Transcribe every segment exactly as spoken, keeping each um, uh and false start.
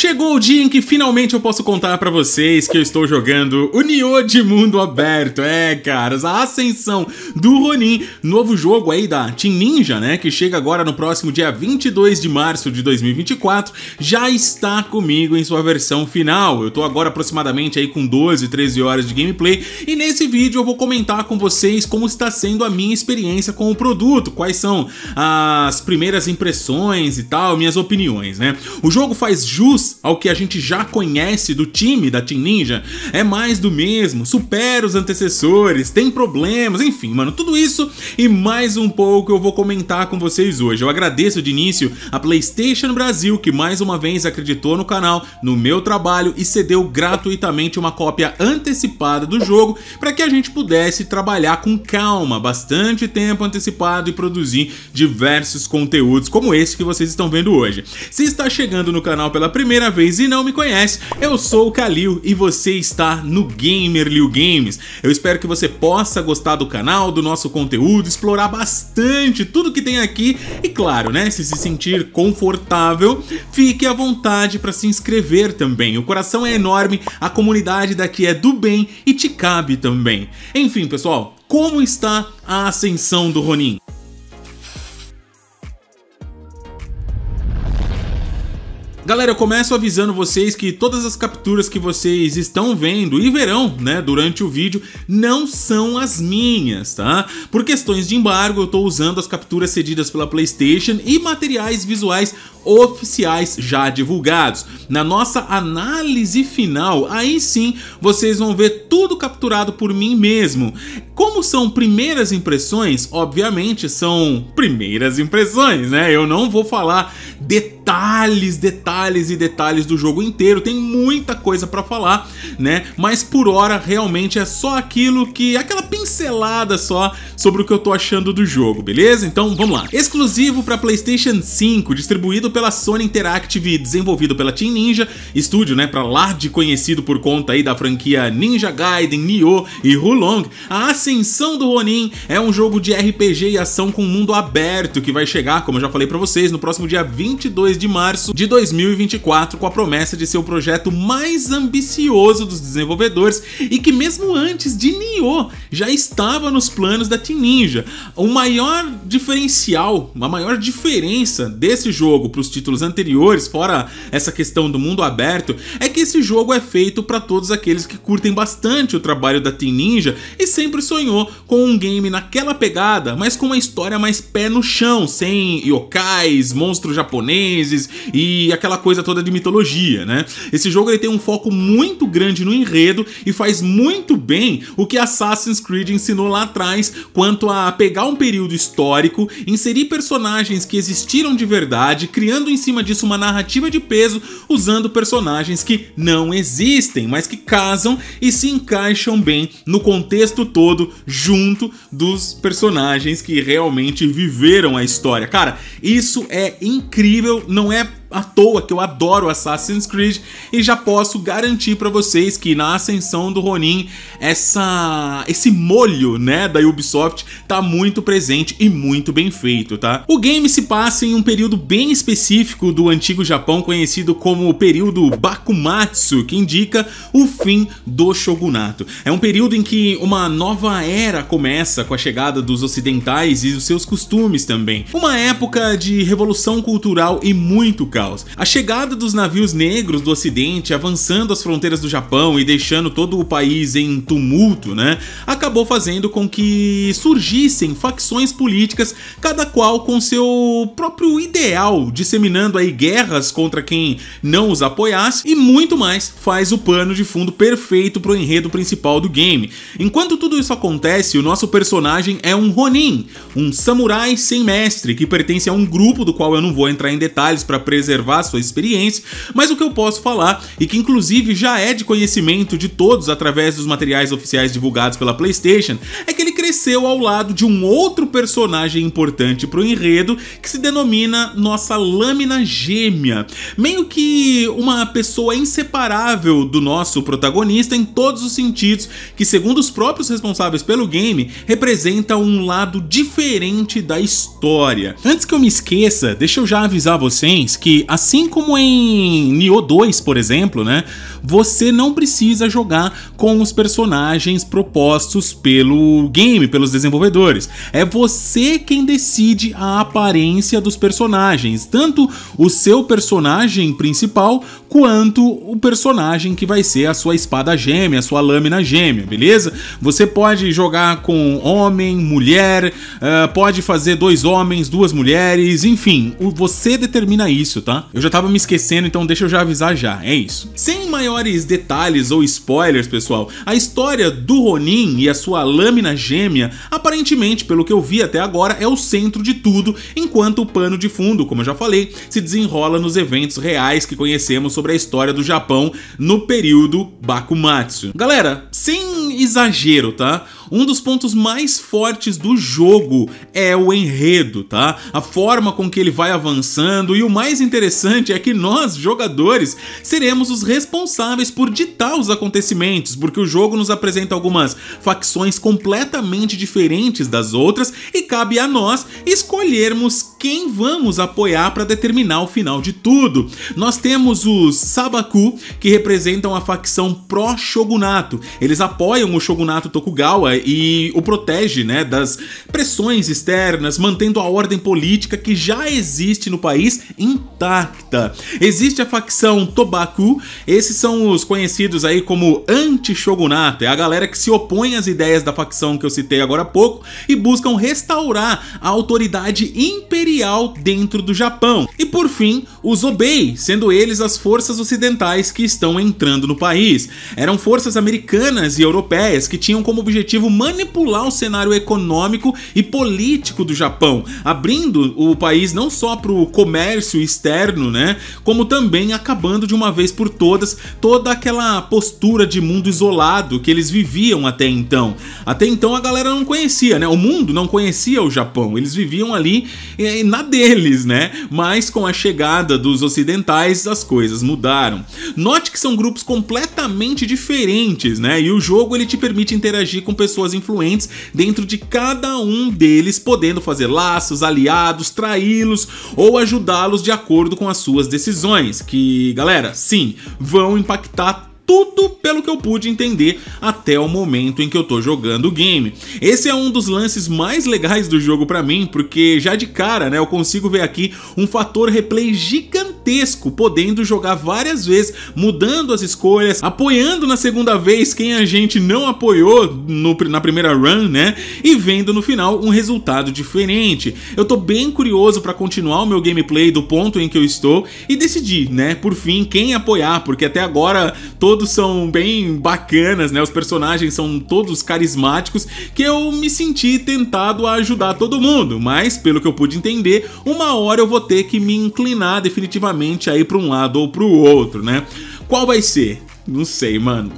Chegou o dia em que finalmente eu posso contar pra vocês que eu estou jogando o Nioh de mundo aberto. É, caras, a ascensão do Ronin, novo jogo aí da Team Ninja, né, que chega agora no próximo dia vinte e dois de março de dois mil e vinte e quatro, já está comigo em sua versão final. Eu tô agora aproximadamente aí com doze, treze horas de gameplay e nesse vídeo eu vou comentar com vocês como está sendo a minha experiência com o produto, quais são as primeiras impressões e tal, minhas opiniões, né. O jogo faz jus ao que a gente já conhece do time da Team Ninja, é mais do mesmo, supera os antecessores, tem problemas, enfim, mano, tudo isso e mais um pouco eu vou comentar com vocês hoje. Eu agradeço de início a PlayStation Brasil, que mais uma vez acreditou no canal, no meu trabalho e cedeu gratuitamente uma cópia antecipada do jogo para que a gente pudesse trabalhar com calma, bastante tempo antecipado e produzir diversos conteúdos como esse que vocês estão vendo hoje. Se está chegando no canal pela primeira Primeira vez e não me conhece, eu sou o Kalil e você está no GamerLilGames. Eu espero que você possa gostar do canal, do nosso conteúdo, explorar bastante tudo que tem aqui e, claro, né, se se sentir confortável, fique à vontade para se inscrever também. O coração é enorme, a comunidade daqui é do bem e te cabe também. Enfim, pessoal, como está a ascensão do Ronin? Galera, eu começo avisando vocês que todas as capturas que vocês estão vendo e verão, né, durante o vídeo, não são as minhas, tá? Por questões de embargo, eu tô usando as capturas cedidas pela PlayStation e materiais visuais oficiais já divulgados. Na nossa análise final, aí sim, vocês vão ver tudo capturado por mim mesmo. Como são primeiras impressões, obviamente são primeiras impressões, né? Eu não vou falar detalhes, detalhes detalhes e detalhes do jogo inteiro, tem muita coisa pra falar, né, mas por hora realmente é só aquilo que, aquela pincelada só sobre o que eu tô achando do jogo, beleza? Então vamos lá. Exclusivo pra PlayStation cinco, distribuído pela Sony Interactive e desenvolvido pela Team Ninja, estúdio, né, pra lá de conhecido por conta aí da franquia Ninja Gaiden, Nioh e Hulong, a ascensão do Ronin é um jogo de R P G e ação com mundo aberto que vai chegar, como eu já falei pra vocês, no próximo dia vinte e dois de março de dois mil e vinte e quatro, com a promessa de ser o projeto mais ambicioso dos desenvolvedores e que mesmo antes de Nioh já estava nos planos da Team Ninja. O maior diferencial, a maior diferença desse jogo para os títulos anteriores, fora essa questão do mundo aberto, é que esse jogo é feito para todos aqueles que curtem bastante o trabalho da Team Ninja e sempre sonhou com um game naquela pegada, mas com uma história mais pé no chão, sem yokais, monstros japoneses e E aquela coisa toda de mitologia, né? Esse jogo ele tem um foco muito grande no enredo e faz muito bem o que Assassin's Creed ensinou lá atrás quanto a pegar um período histórico, inserir personagens que existiram de verdade, criando em cima disso uma narrativa de peso, usando personagens que não existem, mas que casam e se encaixam bem no contexto todo junto dos personagens que realmente viveram a história. Cara, isso é incrível, não é à toa que eu adoro Assassin's Creed e já posso garantir pra vocês que na ascensão do Ronin essa, esse molho, né, da Ubisoft tá muito presente e muito bem feito, tá? O game se passa em um período bem específico do antigo Japão conhecido como o período Bakumatsu, que indica o fim do shogunato. É um período em que uma nova era começa com a chegada dos ocidentais e os seus costumes também. Uma época de revolução cultural e muito caro. A chegada dos navios negros do ocidente, avançando as fronteiras do Japão e deixando todo o país em tumulto, né, acabou fazendo com que surgissem facções políticas, cada qual com seu próprio ideal, disseminando aí guerras contra quem não os apoiasse e muito mais faz o pano de fundo perfeito para o enredo principal do game. Enquanto tudo isso acontece, o nosso personagem é um Ronin, um samurai sem mestre, que pertence a um grupo do qual eu não vou entrar em detalhes para apresentar preservar sua experiência, mas o que eu posso falar, e que inclusive já é de conhecimento de todos através dos materiais oficiais divulgados pela PlayStation, é que ele cresceu ao lado de um outro personagem importante para o enredo, que se denomina nossa lâmina gêmea, meio que uma pessoa inseparável do nosso protagonista em todos os sentidos, que segundo os próprios responsáveis pelo game, representa um lado diferente da história. Antes que eu me esqueça, deixa eu já avisar vocês que que, assim como em Nioh dois, por exemplo, né, você não precisa jogar com os personagens propostos pelo game, pelos desenvolvedores. É você quem decide a aparência dos personagens, tanto o seu personagem principal quanto o personagem que vai ser a sua espada gêmea, a sua lâmina gêmea, beleza? Você pode jogar com homem, mulher, uh, pode fazer dois homens, duas mulheres, enfim, você determina isso, tá? Eu já tava me esquecendo, então deixa eu já avisar já, é isso. Sem maiores detalhes ou spoilers, pessoal, a história do Ronin e a sua lâmina gêmea, aparentemente, pelo que eu vi até agora, é o centro de tudo, enquanto o pano de fundo, como eu já falei, se desenrola nos eventos reais que conhecemos sobre a história do Japão no período Bakumatsu. Galera, sem exagero, tá? Um dos pontos mais fortes do jogo é o enredo, tá? A forma com que ele vai avançando, e o mais interessante é que nós, jogadores, seremos os responsáveis por ditar os acontecimentos, porque o jogo nos apresenta algumas facções completamente diferentes das outras e cabe a nós escolhermos quem vamos apoiar para determinar o final de tudo. Nós temos os Sabaku, que representam a facção pró-shogunato. Eles apoiam o shogunato Tokugawa e o protege, né, das pressões externas, mantendo a ordem política que já existe no país intacta. Existe a facção Tobaku, esses são os conhecidos aí como anti-shogunato, é a galera que se opõe às ideias da facção que eu citei agora há pouco e buscam restaurar a autoridade imperial dentro do Japão. E por fim, os Obei, sendo eles as forças ocidentais que estão entrando no país. Eram forças americanas e europeias que tinham como objetivo manipular o cenário econômico e político do Japão, abrindo o país não só para o comércio externo, né, como também acabando de uma vez por todas toda aquela postura de mundo isolado que eles viviam até então. Até então a galera não conhecia, né, o mundo não conhecia o Japão, eles viviam ali eh, na deles, né, mas com a chegada dos ocidentais as coisas mudaram. Note que são grupos completamente diferentes, né, e o jogo ele te permite interagir com pessoas influentes dentro de cada um deles, podendo fazer laços, aliados, traí-los ou ajudá-los de acordo com as suas decisões, que, galera, sim, vão impactar tudo pelo que eu pude entender até o momento em que eu tô jogando o game. Esse é um dos lances mais legais do jogo pra mim, porque já de cara, né, eu consigo ver aqui um fator replay gigantesco, podendo jogar várias vezes, mudando as escolhas, apoiando na segunda vez quem a gente não apoiou no, na primeira run, né, e vendo no final um resultado diferente. Eu tô bem curioso pra continuar o meu gameplay do ponto em que eu estou e decidir, né, por fim, quem apoiar, porque até agora todo Todos são bem bacanas, né? Os personagens são todos carismáticos, que eu me senti tentado a ajudar todo mundo, mas pelo que eu pude entender, uma hora eu vou ter que me inclinar definitivamente aí para um lado ou para o outro, né? Qual vai ser? Não sei, mano.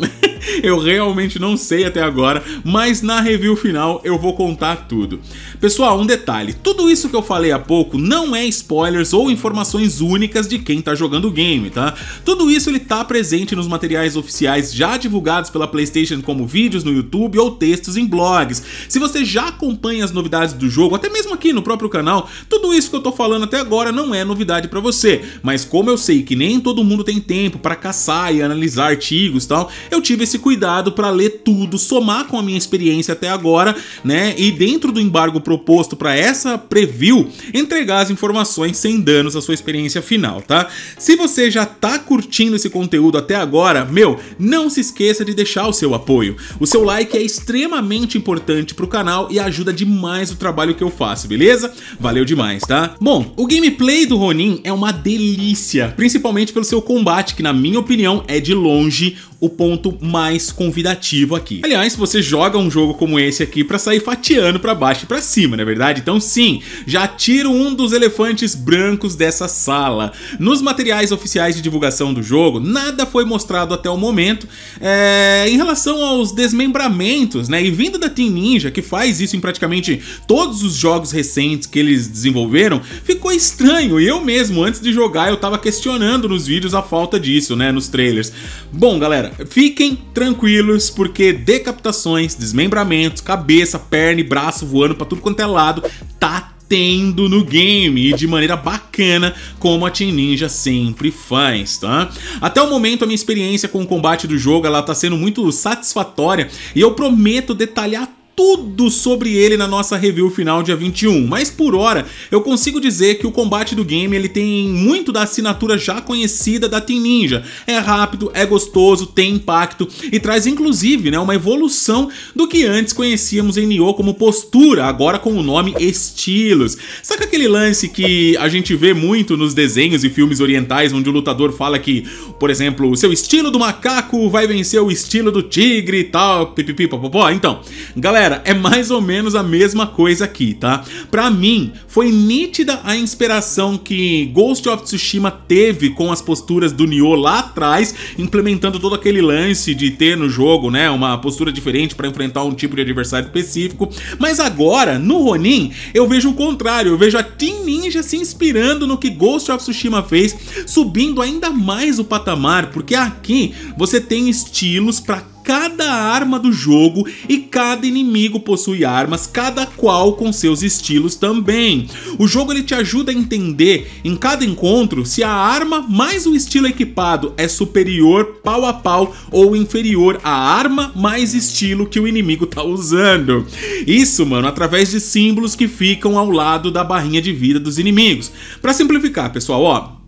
Eu realmente não sei até agora, mas na review final eu vou contar tudo. Pessoal, um detalhe, tudo isso que eu falei há pouco não é spoilers ou informações únicas de quem tá jogando o game, tá? Tudo isso ele tá presente nos materiais oficiais já divulgados pela PlayStation, como vídeos no YouTube ou textos em blogs. Se você já acompanha as novidades do jogo, até mesmo aqui no próprio canal, tudo isso que eu tô falando até agora não é novidade pra você, mas como eu sei que nem todo mundo tem tempo pra caçar e analisar artigos e tal, eu tive esse cuidado para ler tudo, somar com a minha experiência até agora, né, e dentro do embargo proposto para essa preview, entregar as informações sem danos à sua experiência final, tá? Se você já tá curtindo esse conteúdo até agora, meu, não se esqueça de deixar o seu apoio. O seu like é extremamente importante pro canal e ajuda demais o trabalho que eu faço, beleza? Valeu demais, tá? Bom, o gameplay do Ronin é uma delícia, principalmente pelo seu combate, que na minha opinião é de longe o ponto mais convidativo aqui. Aliás, você joga um jogo como esse aqui pra sair fatiando pra baixo e pra cima, não é verdade? Então sim, já tiro um dos elefantes brancos dessa sala. Nos materiais oficiais de divulgação do jogo, nada foi mostrado até o momento é, em relação aos desmembramentos, né? E vindo da Team Ninja, que faz isso em praticamente todos os jogos recentes que eles desenvolveram, ficou estranho. E eu mesmo, antes de jogar, eu tava questionando nos vídeos a falta disso, né? Nos trailers. Bom, galera, fiquem tranquilos, porque decapitações, desmembramentos, cabeça, perna e braço voando pra tudo quanto é lado, tá Nintendo no game e de maneira bacana, como a Team Ninja sempre faz, tá? Até o momento, a minha experiência com o combate do jogo, ela tá sendo muito satisfatória e eu prometo detalhar tudo sobre ele na nossa review final dia vinte e um, mas por hora eu consigo dizer que o combate do game ele tem muito da assinatura já conhecida da Team Ninja. É rápido, é gostoso, tem impacto e traz inclusive né, uma evolução do que antes conhecíamos em Nioh como postura, agora com o nome estilos. Saca aquele lance que a gente vê muito nos desenhos e filmes orientais onde o lutador fala que, por exemplo, o seu estilo do macaco vai vencer o estilo do tigre e tal, pipipi, popopó? Então, galera, é mais ou menos a mesma coisa aqui, tá? Pra mim, foi nítida a inspiração que Ghost of Tsushima teve com as posturas do Nioh lá atrás, implementando todo aquele lance de ter no jogo, né, uma postura diferente pra enfrentar um tipo de adversário específico. Mas agora, no Ronin, eu vejo o contrário, eu vejo a Team Ninja se inspirando no que Ghost of Tsushima fez, subindo ainda mais o patamar, porque aqui você tem estilos pra cada arma do jogo e cada inimigo possui armas, cada qual com seus estilos também. O jogo ele te ajuda a entender em cada encontro se a arma mais o estilo equipado é superior pau a pau ou inferior à arma mais estilo que o inimigo tá usando. Isso, mano, através de símbolos que ficam ao lado da barrinha de vida dos inimigos. Pra simplificar, pessoal, ó,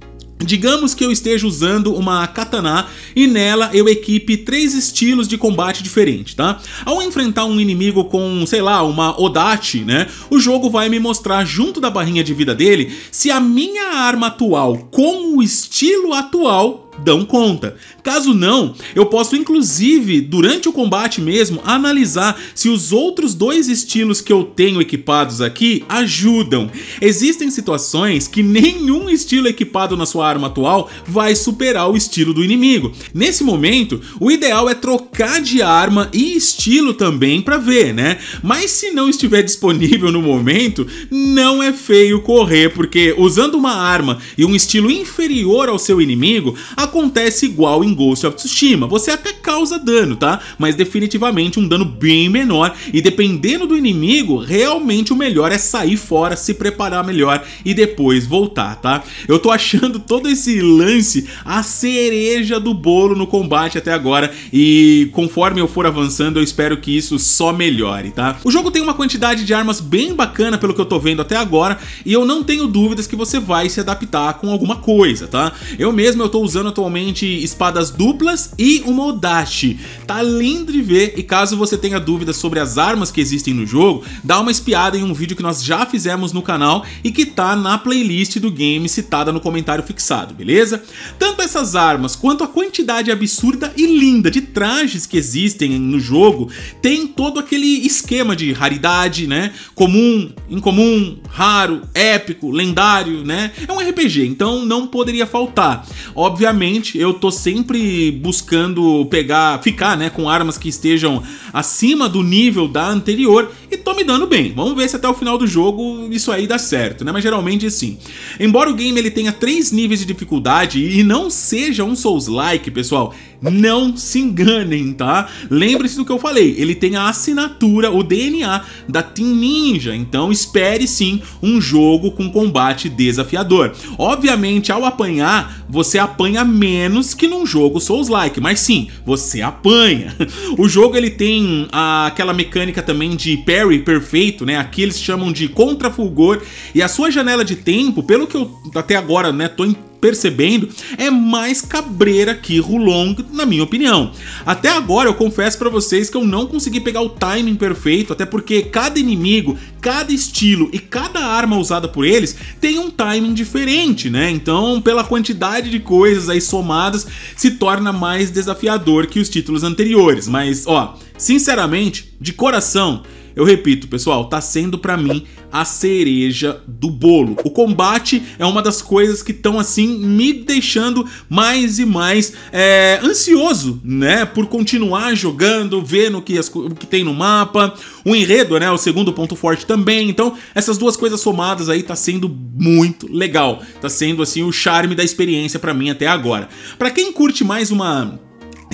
digamos que eu esteja usando uma katana e nela eu equipe três estilos de combate diferentes, tá? Ao enfrentar um inimigo com, sei lá, uma Odachi, né? O jogo vai me mostrar junto da barrinha de vida dele se a minha arma atual com o estilo atual dão conta. Caso não, eu posso inclusive, durante o combate mesmo, analisar se os outros dois estilos que eu tenho equipados aqui ajudam. Existem situações que nenhum estilo equipado na sua arma atual vai superar o estilo do inimigo. Nesse momento, o ideal é trocar de arma e estilo também para ver, né? Mas se não estiver disponível no momento, não é feio correr, porque usando uma arma e um estilo inferior ao seu inimigo, acontece igual em Ghost of Tsushima, você até causa dano, tá? Mas definitivamente um dano bem menor e dependendo do inimigo, realmente o melhor é sair fora, se preparar melhor e depois voltar, tá? Eu tô achando todo esse lance a cereja do bolo no combate até agora e conforme eu for avançando eu espero que isso só melhore, tá? O jogo tem uma quantidade de armas bem bacana pelo que eu tô vendo até agora e eu não tenho dúvidas que você vai se adaptar com alguma coisa, tá? Eu mesmo eu tô usando atualmente espadas duplas e uma Odachi. Tá lindo de ver e caso você tenha dúvidas sobre as armas que existem no jogo, dá uma espiada em um vídeo que nós já fizemos no canal e que tá na playlist do game citada no comentário fixado, beleza? Tanto essas armas quanto a quantidade absurda e linda de trajes que existem no jogo tem todo aquele esquema de raridade, né? Comum, incomum, raro, épico, lendário, né? É um R P G, então não poderia faltar. Obviamente Obviamente, eu tô sempre buscando pegar, ficar, né, com armas que estejam acima do nível da anterior e tô me dando bem. Vamos ver se até o final do jogo isso aí dá certo, né? Mas geralmente assim. Embora o game ele tenha três níveis de dificuldade e não seja um Souls-like, pessoal, não se enganem, tá? Lembre-se do que eu falei, ele tem a assinatura, o D N A da Team Ninja, então espere sim um jogo com combate desafiador. Obviamente, ao apanhar, você apanha menos que num jogo Souls-like, mas sim, você apanha. O jogo ele tem a, aquela mecânica também de parry perfeito, né? Aqui eles chamam de contra-fulgor e a sua janela de tempo, pelo que eu até agora, né, tô entendendo, percebendo, é mais cabreira que Rulong, na minha opinião. Até agora eu confesso pra vocês que eu não consegui pegar o timing perfeito, até porque cada inimigo, cada estilo e cada arma usada por eles tem um timing diferente, né? Então, pela quantidade de coisas aí somadas, se torna mais desafiador que os títulos anteriores. Mas, ó, sinceramente, de coração, eu repito, pessoal, tá sendo pra mim a cereja do bolo. O combate é uma das coisas que estão assim me deixando mais e mais é, ansioso, né? Por continuar jogando, vendo o que, as, o que tem no mapa, o enredo, né? O segundo ponto forte também. Então, essas duas coisas somadas aí tá sendo muito legal. Tá sendo assim o charme da experiência pra mim até agora. Pra quem curte mais uma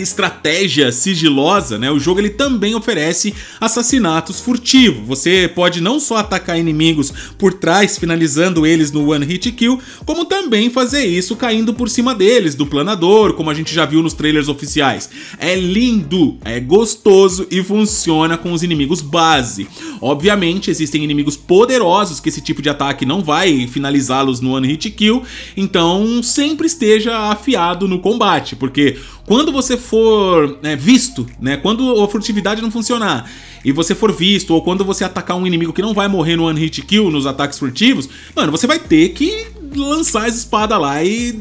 estratégia sigilosa, né, o jogo ele também oferece assassinatos furtivos. Você pode não só atacar inimigos por trás, finalizando eles no one hit kill, como também fazer isso caindo por cima deles, do planador, como a gente já viu nos trailers oficiais. É lindo, é gostoso e funciona com os inimigos base. Obviamente existem inimigos poderosos que esse tipo de ataque não vai finalizá-los no one hit kill, então sempre esteja afiado no combate, porque quando você for é, visto, né, quando a furtividade não funcionar e você for visto, ou quando você atacar um inimigo que não vai morrer no one hit kill, nos ataques furtivos, mano, você vai ter que lançar as espadas lá e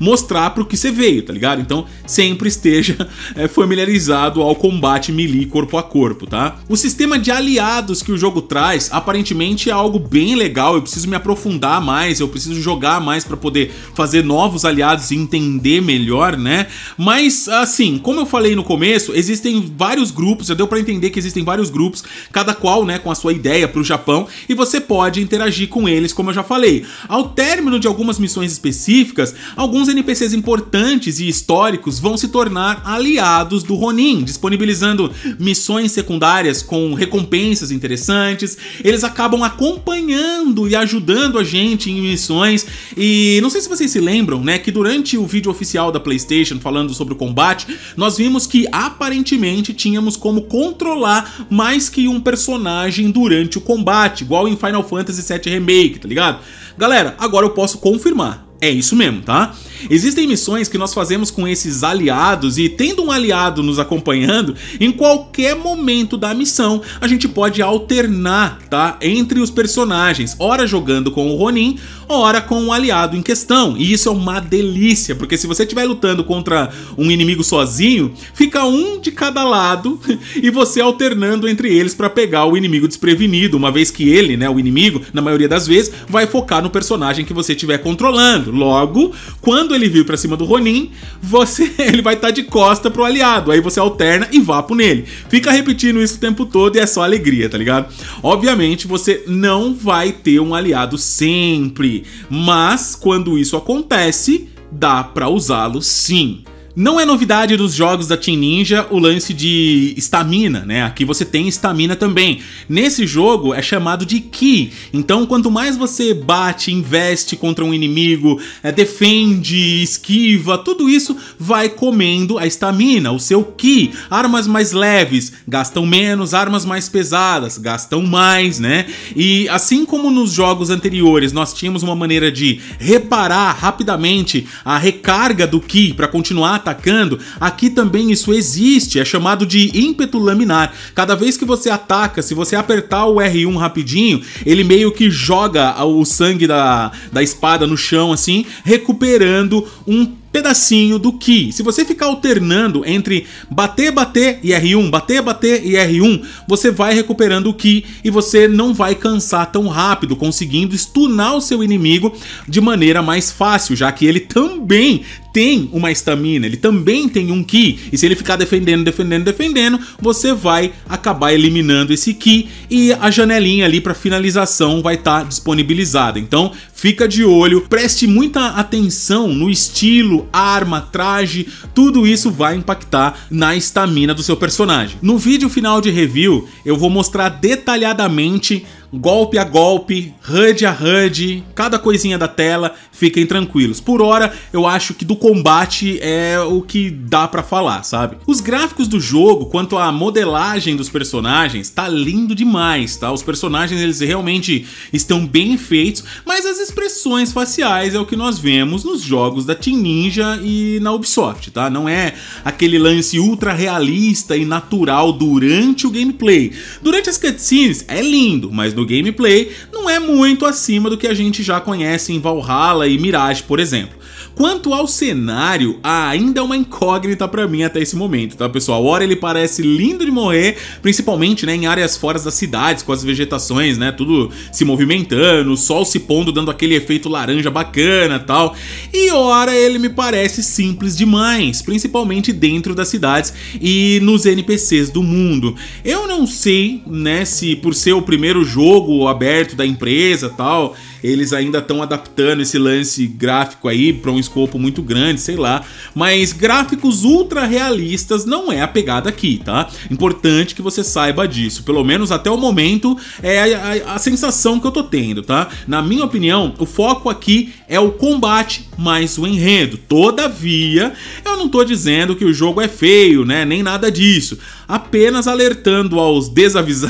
mostrar pro que você veio, tá ligado? Então sempre esteja é, familiarizado ao combate melee corpo a corpo, tá? O sistema de aliados que o jogo traz aparentemente é algo bem legal. Eu preciso me aprofundar mais, eu preciso jogar mais pra poder fazer novos aliados e entender melhor, né? Mas assim, como eu falei no começo, existem vários grupos, já deu pra entender que existem vários grupos, cada qual, né, com a sua ideia pro Japão, e você pode interagir com eles, como eu já falei. Ao término de algumas missões específicas, alguns N P Cs importantes e históricos vão se tornar aliados do Ronin, disponibilizando missões secundárias com recompensas interessantes. Eles acabam acompanhando e ajudando a gente em missões. E não sei se vocês se lembram, né, que durante o vídeo oficial da PlayStation falando sobre o combate, nós vimos que aparentemente tínhamos como controlar mais que um personagem durante o combate, igual em Final Fantasy sete Remake, tá ligado? Galera, agora eu posso confirmar. É isso mesmo, tá? Existem missões que nós fazemos com esses aliados, e tendo um aliado nos acompanhando, em qualquer momento da missão a gente pode alternar, tá, entre os personagens, ora jogando com o Ronin, ora com o aliado em questão. E isso é uma delícia, porque se você estiver lutando contra um inimigo sozinho, fica um de cada lado e você alternando entre eles para pegar o inimigo desprevenido, uma vez que ele, né, o inimigo, na maioria das vezes, vai focar no personagem que você estiver controlando. Logo, quando ele vir pra cima do Ronin, você, ele vai estar tá de costa pro aliado, aí você alterna e vapo nele. Fica repetindo isso o tempo todo e é só alegria, tá ligado? Obviamente você não vai ter um aliado sempre, mas quando isso acontece, dá pra usá-lo sim. Não é novidade dos jogos da Team Ninja o lance de estamina, né? Aqui você tem estamina também. Nesse jogo é chamado de Ki. Então quanto mais você bate, investe contra um inimigo, é, defende, esquiva, tudo isso vai comendo a estamina, o seu Ki. Armas mais leves gastam menos, armas mais pesadas gastam mais, né? E assim como nos jogos anteriores nós tínhamos uma maneira de reparar rapidamente a recarga do Ki para continuar atacando, aqui também isso existe, é chamado de ímpeto laminar. Cada vez que você ataca, se você apertar o R um rapidinho, ele meio que joga o sangue da, da espada no chão, assim, recuperando um pedacinho do Ki. Se você ficar alternando entre bater, bater e R um, bater, bater e R um, você vai recuperando o Ki e você não vai cansar tão rápido, conseguindo stunar o seu inimigo de maneira mais fácil, já que ele também tem uma estamina, ele também tem um Ki, e se ele ficar defendendo, defendendo, defendendo, você vai acabar eliminando esse Ki, e a janelinha ali para finalização vai estar disponibilizada. Então fica de olho, preste muita atenção no estilo, arma, traje, tudo isso vai impactar na estamina do seu personagem. No vídeo final de review eu vou mostrar detalhadamente golpe a golpe, H U D a H U D, cada coisinha da tela, fiquem tranquilos. Por hora, eu acho que do combate é o que dá pra falar, sabe? Os gráficos do jogo, quanto à modelagem dos personagens, tá lindo demais, tá? Os personagens, eles realmente estão bem feitos, mas as expressões faciais é o que nós vemos nos jogos da Team Ninja e na Ubisoft, tá? Não é aquele lance ultra realista e natural durante o gameplay. Durante as cutscenes é lindo, mas no gameplay não é muito acima do que a gente já conhece em Valhalla e Mirage, por exemplo. Quanto ao cenário, ainda é uma incógnita pra mim até esse momento, tá, pessoal? Ora ele parece lindo de morrer, principalmente, né, em áreas fora das cidades, com as vegetações, né, tudo se movimentando, o sol se pondo, dando aquele efeito laranja bacana e tal. E ora ele me parece simples demais, principalmente dentro das cidades e nos N P Cs do mundo. Eu não sei, né, se por ser o primeiro jogo aberto da empresa e tal, eles ainda estão adaptando esse lance gráfico aí para um escopo muito grande, sei lá. Mas gráficos ultra realistas não é a pegada aqui, tá? Importante que você saiba disso. Pelo menos até o momento é a, a, a sensação que eu tô tendo, tá? Na minha opinião, o foco aqui é o combate mais o enredo. Todavia, eu não tô dizendo que o jogo é feio, né? Nem nada disso. Apenas alertando aos desavisados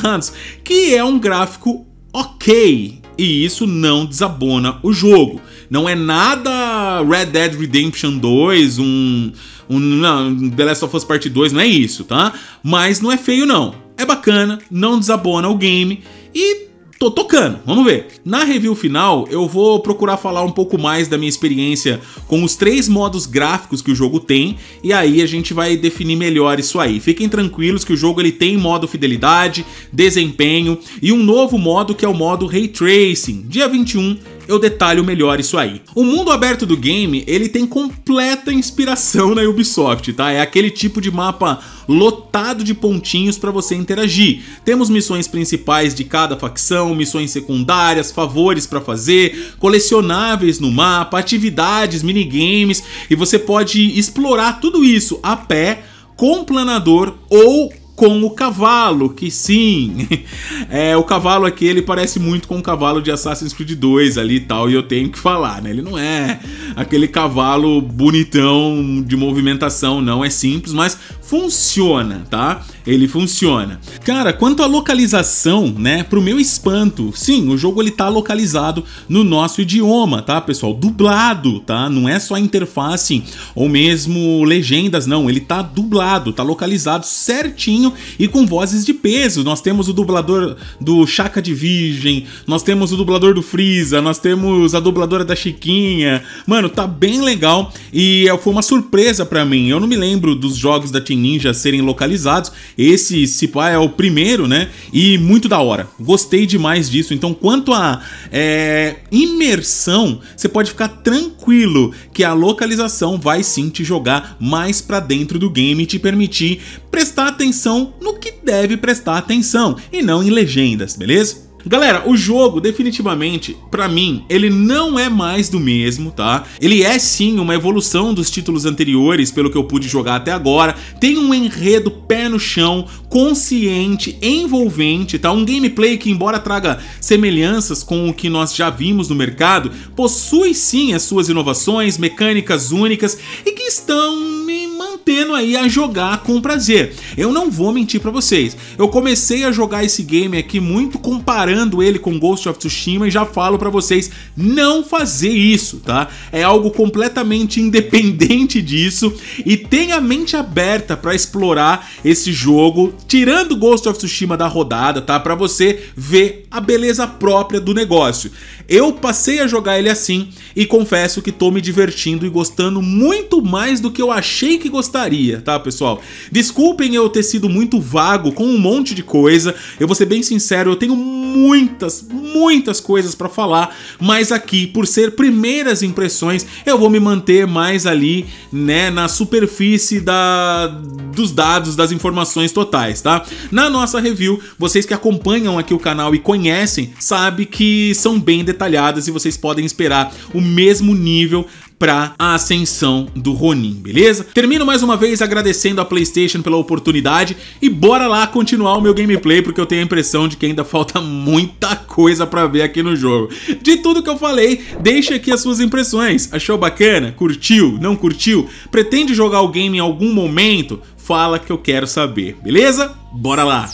que é um gráfico ok. E isso não desabona o jogo. Não é nada Red Dead Redemption dois, um, um não, The Last of Us Part dois, não é isso, tá? Mas não é feio não, é bacana, não desabona o game e tô tocando, vamos ver. Na review final eu vou procurar falar um pouco mais da minha experiência com os três modos gráficos que o jogo tem, e aí a gente vai definir melhor isso aí. Fiquem tranquilos que o jogo ele tem modo fidelidade, desempenho e um novo modo que é o modo Ray Tracing. Dia vinte e um eu detalho melhor isso aí. O mundo aberto do game, ele tem completa inspiração na Ubisoft, tá? É aquele tipo de mapa lotado de pontinhos para você interagir. Temos missões principais de cada facção, missões secundárias, favores para fazer, colecionáveis no mapa, atividades, minigames, e você pode explorar tudo isso a pé, com planador ou com o cavalo, que sim, é, o cavalo aqui ele parece muito com o cavalo de Assassin's Creed dois ali e tal, e eu tenho que falar, né? Ele não é aquele cavalo bonitão de movimentação, não, é simples, mas funciona, tá? Ele funciona. Cara, quanto à localização, né, pro meu espanto, sim, o jogo ele tá localizado no nosso idioma, tá, pessoal? Dublado, tá? Não é só interface ou mesmo legendas, não, ele tá dublado, tá localizado certinho e com vozes de peso. Nós temos o dublador do Chaka de Virgem, nós temos o dublador do Freeza, nós temos a dubladora da Chiquinha. Mano, tá bem legal e foi uma surpresa pra mim. Eu não me lembro dos jogos da Team Ninja serem localizados. Esse, se pá, é o primeiro, né? E muito da hora. Gostei demais disso. Então, quanto a é, imersão, você pode ficar tranquilo que a localização vai sim te jogar mais pra dentro do game e te permitir prestar atenção no que deve prestar atenção e não em legendas, beleza? Galera, o jogo definitivamente, pra mim, ele não é mais do mesmo, tá? Ele é sim uma evolução dos títulos anteriores, pelo que eu pude jogar até agora. Tem um enredo pé no chão, consciente, envolvente, tá? Um gameplay que, embora traga semelhanças com o que nós já vimos no mercado, possui sim as suas inovações, mecânicas únicas e que estão tendo aí a jogar com prazer. Eu não vou mentir pra vocês, eu comecei a jogar esse game aqui muito comparando ele com Ghost of Tsushima e já falo pra vocês não fazer isso, tá? É algo completamente independente disso e tenha a mente aberta pra explorar esse jogo, tirando Ghost of Tsushima da rodada, tá? Pra você ver a beleza própria do negócio. Eu passei a jogar ele assim e confesso que tô me divertindo e gostando muito mais do que eu achei que gostaria, tá, pessoal? Desculpem eu ter sido muito vago com um monte de coisa, eu vou ser bem sincero, eu tenho muitas, muitas coisas pra falar, mas aqui, por ser primeiras impressões, eu vou me manter mais ali, né, na superfície da, dos dados, das informações totais, tá? Na nossa review, vocês que acompanham aqui o canal e conhecem, sabem que são bem detalhadas e vocês podem esperar o mesmo nível para a ascensão do Ronin, beleza? Termino mais uma vez agradecendo a PlayStation pela oportunidade e bora lá continuar o meu gameplay, porque eu tenho a impressão de que ainda falta muita coisa para ver aqui no jogo. De tudo que eu falei, deixa aqui as suas impressões. Achou bacana? Curtiu? Não curtiu? Pretende jogar o game em algum momento? Fala que eu quero saber, beleza? Bora lá!